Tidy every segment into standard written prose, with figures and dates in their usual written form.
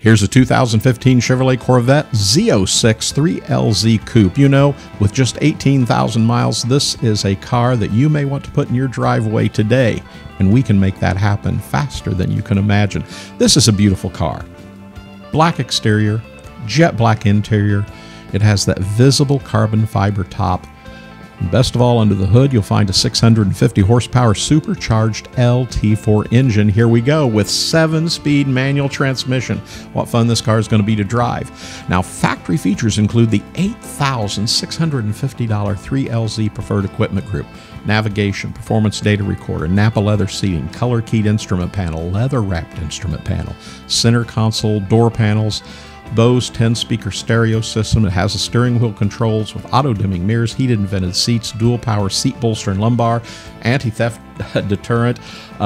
Here's a 2015 Chevrolet Corvette Z06 3LZ Coupe. You know, with just 18,000 miles, this is a car that you may want to put in your driveway today, and we can make that happen faster than you can imagine. This is a beautiful car. Black exterior, jet black interior. It has that visible carbon fiber top. And best of all, under the hood, you'll find a 650 horsepower supercharged LT4 engine. Here we go, with 7-speed manual transmission. What fun this car is going to be to drive. Now, factory features include the $8,650 3LZ Preferred Equipment Group, navigation, performance data recorder, Nappa leather seating, color-keyed instrument panel, leather-wrapped instrument panel, center console, door panels, Bose 10-speaker stereo system. It has the steering wheel controls with auto-dimming mirrors, heated and vented seats, dual-power seat bolster and lumbar, anti-theft deterrent,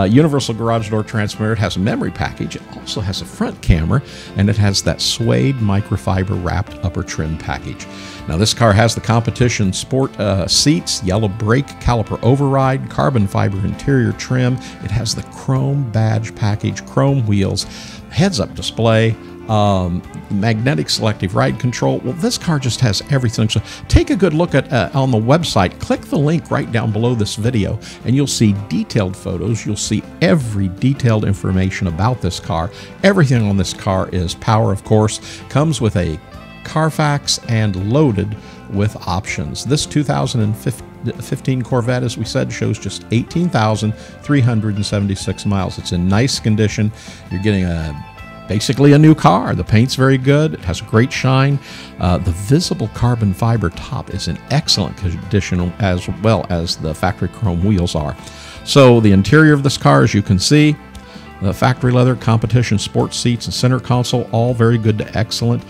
universal garage door transmitter. It has a memory package. It also has a front camera, and it has that suede microfiber-wrapped upper trim package. Now, this car has the competition sport seats, yellow brake caliper override, carbon fiber interior trim. It has the chrome badge package, chrome wheels, heads-up display, magnetic selective ride control. Well, this car just has everything. So take a good look at on the website. Click the link right down below this video, and you'll see detailed photos. You'll see every detailed information about this car. Everything on this car is power, of course. Comes with a Carfax and loaded with options. This 2015 Corvette, as we said, shows just 18,376 miles. It's in nice condition. You're getting basically a new car. The paint's very good. It has a great shine. The visible carbon fiber top is in excellent condition, as well as the factory chrome wheels are. So the interior of this car, as you can see, the factory leather, competition sports seats, and center console, all very good to excellent.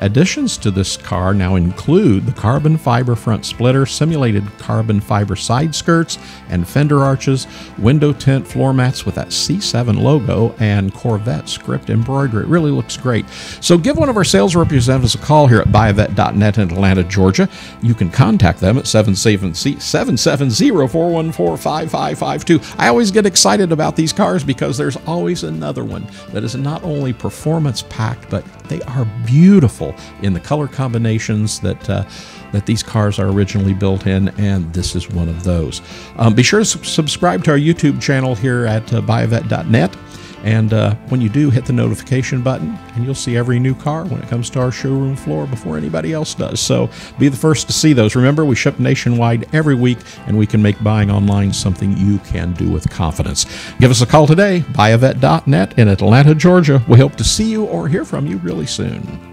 Additions to this car now include the carbon fiber front splitter, simulated carbon fiber side skirts and fender arches, window tint floor mats with that C7 logo, and Corvette script embroidery. It really looks great. So give one of our sales representatives a call here at buyavette.net in Atlanta, Georgia. You can contact them at 770-414-5552. I always get excited about these cars because there's always another one that is not only performance packed, but they are beautiful in the color combinations that these cars are originally built in, and this is one of those. Be sure to subscribe to our YouTube channel here at buyavette.net, and when you do, hit the notification button, and you'll see every new car when it comes to our showroom floor before anybody else does. So be the first to see those. Remember, we ship nationwide every week, and we can make buying online something you can do with confidence. Give us a call today, buyavette.net in Atlanta, Georgia. We hope to see you or hear from you really soon.